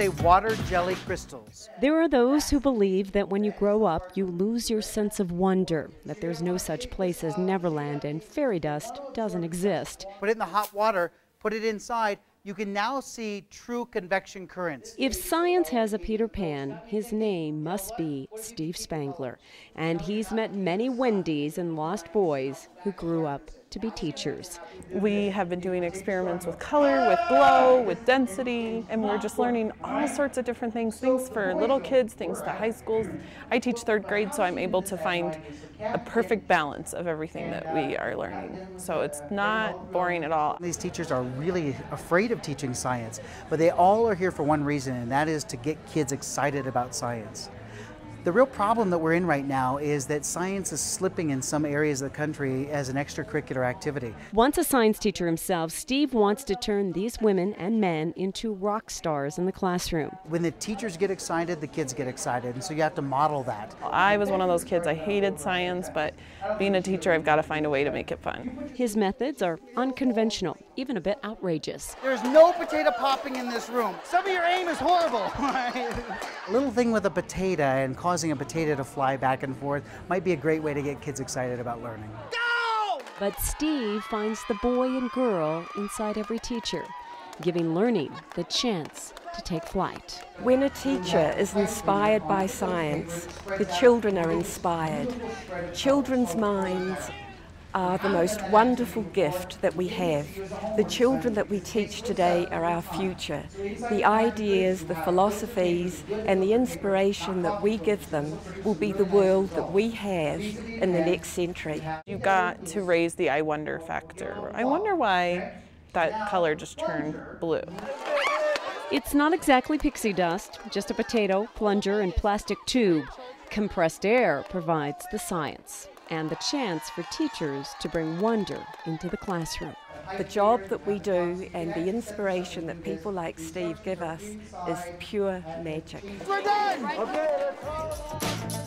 say water jelly crystals. There are those who believe that when you grow up, you lose your sense of wonder, that there's no such place as Neverland and fairy dust doesn't exist. Put it in the hot water, put it inside, you can now see true convection currents. If science has a Peter Pan, his name must be Steve Spangler. And he's met many Wendys and lost boys who grew up to be teachers. We have been doing experiments with color, with glow, with density, and we're just learning all sorts of different things, things for little kids, things to high schools. I teach third grade, so I'm able to find a perfect balance of everything that we are learning. So it's not boring at all. These teachers are really afraid of teaching science, but they all are here for one reason, and that is to get kids excited about science. The real problem that we're in right now is that science is slipping in some areas of the country as an extracurricular activity. Once a science teacher himself, Steve wants to turn these women and men into rock stars in the classroom. When the teachers get excited, the kids get excited, and so you have to model that. I was one of those kids. I hated science, but being a teacher, I've got to find a way to make it fun. His methods are unconventional, even a bit outrageous. There's no potato popping in this room. Some of your aim is horrible. A little thing with a potato and causing a potato to fly back and forth might be a great way to get kids excited about learning. No! But Steve finds the boy and girl inside every teacher, giving learning the chance to take flight. When a teacher is inspired by science, the children are inspired. Children's minds are the most wonderful gift that we have. The children that we teach today are our future. The ideas, the philosophies, and the inspiration that we give them will be the world that we have in the next century. You've got to raise the I wonder factor. I wonder why that color just turned blue. It's not exactly pixie dust, just a potato, plunger, and plastic tube. Compressed air provides the science and the chance for teachers to bring wonder into the classroom. The job that we do and the inspiration that people like Steve give us is pure magic. We're done! Okay.